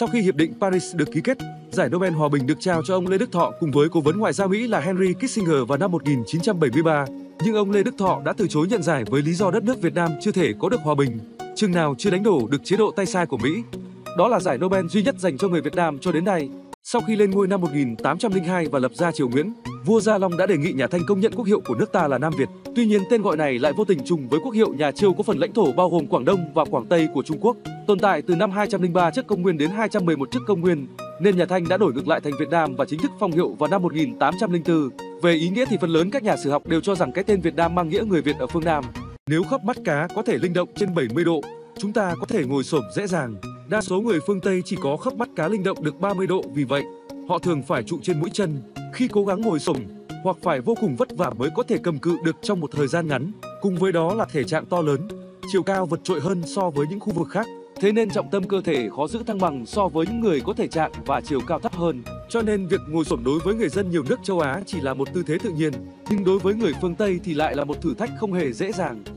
Sau khi Hiệp định Paris được ký kết, giải Nobel Hòa bình được trao cho ông Lê Đức Thọ cùng với cố vấn Ngoại giao Mỹ là Henry Kissinger vào năm 1973. Nhưng ông Lê Đức Thọ đã từ chối nhận giải với lý do đất nước Việt Nam chưa thể có được hòa bình, chừng nào chưa đánh đổ được chế độ tay sai của Mỹ. Đó là giải Nobel duy nhất dành cho người Việt Nam cho đến nay. Sau khi lên ngôi năm 1802 và lập ra triều Nguyễn, vua Gia Long đã đề nghị nhà Thanh công nhận quốc hiệu của nước ta là Nam Việt. Tuy nhiên, tên gọi này lại vô tình trùng với quốc hiệu nhà Chiêu có phần lãnh thổ bao gồm Quảng Đông và Quảng Tây của Trung Quốc, tồn tại từ năm 203 trước Công nguyên đến 211 trước Công nguyên, nên nhà Thanh đã đổi ngược lại thành Việt Nam và chính thức phong hiệu vào năm 1804. Về ý nghĩa thì phần lớn các nhà sử học đều cho rằng cái tên Việt Nam mang nghĩa người Việt ở phương Nam. Nếu khắp mắt cá có thể linh động trên 70 độ, chúng ta có thể ngồi xổm dễ dàng. Đa số người phương Tây chỉ có khắp mắt cá linh động được 30 độ, vì vậy họ thường phải trụ trên mũi chân khi cố gắng ngồi xổm, hoặc phải vô cùng vất vả mới có thể cầm cự được trong một thời gian ngắn. Cùng với đó là thể trạng to lớn, chiều cao vượt trội hơn so với những khu vực khác. Thế nên trọng tâm cơ thể khó giữ thăng bằng so với những người có thể trạng và chiều cao thấp hơn. Cho nên việc ngồi xổm đối với người dân nhiều nước châu Á chỉ là một tư thế tự nhiên, nhưng đối với người phương Tây thì lại là một thử thách không hề dễ dàng.